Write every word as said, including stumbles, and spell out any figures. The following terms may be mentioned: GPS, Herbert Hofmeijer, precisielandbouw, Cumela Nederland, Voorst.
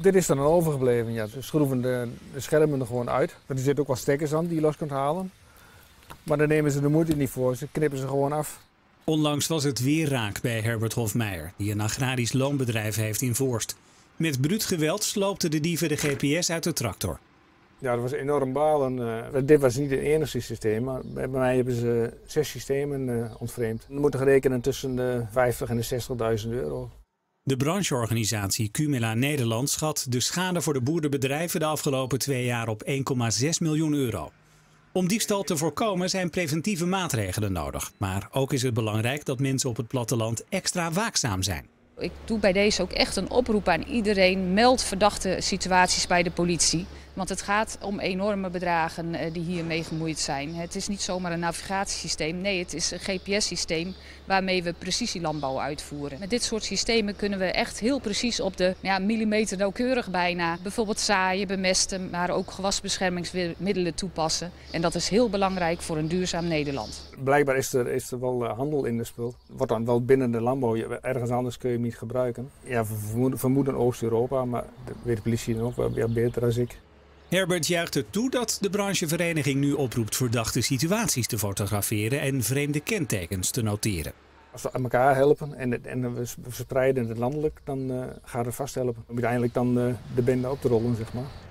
Dit is dan een overgebleven, ja. Ze schroeven de, de schermen er gewoon uit. Er zitten ook wat stekkers aan die je los kunt halen. Maar daar nemen ze de moeite niet voor, ze knippen ze gewoon af. Onlangs was het weer raak bij Herbert Hofmeijer, die een agrarisch loonbedrijf heeft in Voorst. Met bruut geweld sloopten de dieven de G P S uit de tractor. Ja, dat was enorm balen. Uh, dit was niet het enige systeem, maar bij mij hebben ze zes systemen uh, ontvreemd. We moeten rekenen tussen de vijftigduizend en de zestigduizend euro. De brancheorganisatie Cumela Nederland schat de schade voor de boerenbedrijven de afgelopen twee jaar op één komma zes miljoen euro. Om diefstal te voorkomen zijn preventieve maatregelen nodig. Maar ook is het belangrijk dat mensen op het platteland extra waakzaam zijn. Ik doe bij deze ook echt een oproep aan iedereen. Meld verdachte situaties bij de politie. Want het gaat om enorme bedragen die hiermee gemoeid zijn. Het is niet zomaar een navigatiesysteem. Nee, het is een G P S-systeem waarmee we precisielandbouw uitvoeren. Met dit soort systemen kunnen we echt heel precies op de ja, millimeter nauwkeurig bijna. Bijvoorbeeld zaaien, bemesten, maar ook gewasbeschermingsmiddelen toepassen. En dat is heel belangrijk voor een duurzaam Nederland. Blijkbaar is er, is er wel handel in de spul. Wordt dan wel binnen de landbouw. Ergens anders kun je niet gebruiken. Ja, vermoeden, vermoeden Oost-Europa, maar dat weet de politie nog wel ja, beter dan ik. Herbert juicht er toe dat de branchevereniging nu oproept verdachte situaties te fotograferen en vreemde kentekens te noteren. Als we elkaar helpen en, en we verspreiden het landelijk, dan uh, gaat het vast helpen om uiteindelijk dan uh, de bende op te rollen, zeg maar.